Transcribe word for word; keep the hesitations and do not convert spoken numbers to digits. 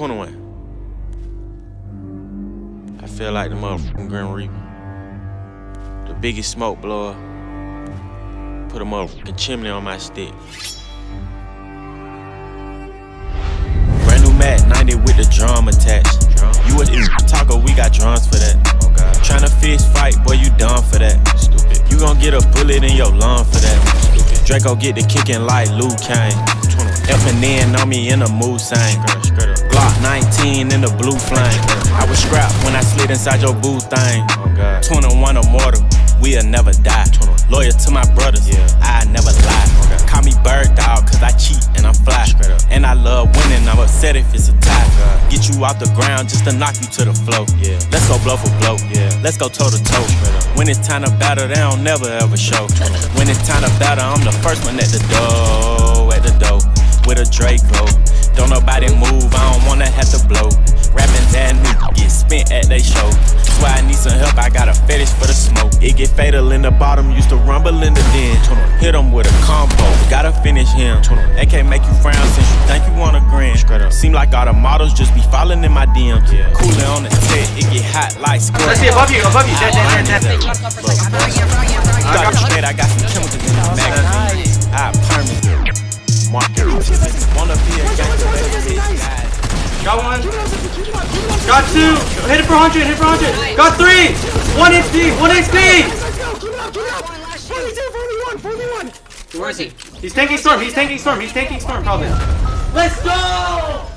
twenty-one. I feel like the motherfucking Grim Reaper. The biggest smoke blower. Put a motherfucking chimney on my stick. Brand new Mac ninety with the drum attached. Drum. You a taco, we got drums for that. Oh God. Tryna fist fight, boy, you dumb for that. Stupid. You gon' get a bullet in your lung for that. Stupid. Draco get the kicking like Liu Kang. F and N on me in a mood sign. Glock nineteen in the blue flame. I was scrapped when I slid inside your boo thing. Oh twenty-one immortal, we'll never die. twenty-one. Loyal to my brothers, yeah. I never lie. Okay. Call me bird dog, cause I cheat and I'm fly. And I love winning, I'm upset if it's a tie. Oh get you off the ground just to knock you to the floor. Yeah. Let's go blow for blow, yeah. Let's go toe to toe. When it's time to battle, they don't never ever show. twenty-one. When it's time to battle, I'm the first one at the door, at the door. With a Draco, don't nobody move, I don't wanna have to blow. Rapping that new get spent at they show. That's why I need some help, I got a fetish for the smoke. It get fatal in the bottom, used to rumble in the den. Hit him with a combo, gotta finish him. That can't make you frown since you think you wanna grin. Seem like all the models just be falling in my D Ms. Cooling on the tech, it get hot like squirt. Let's see above you, above you, that, that, that, that. Got it straight, I got some chemicals in the magazine. I permit market. Wanna be a guy. Got one. Got two. Hit it for one hundred. Hit it for one hundred. Got three. One H P. One H P. forty-two, forty-one, forty-one. Where is he? He's tanking storm. He's tanking storm. He's tanking storm. Probably. Let's go.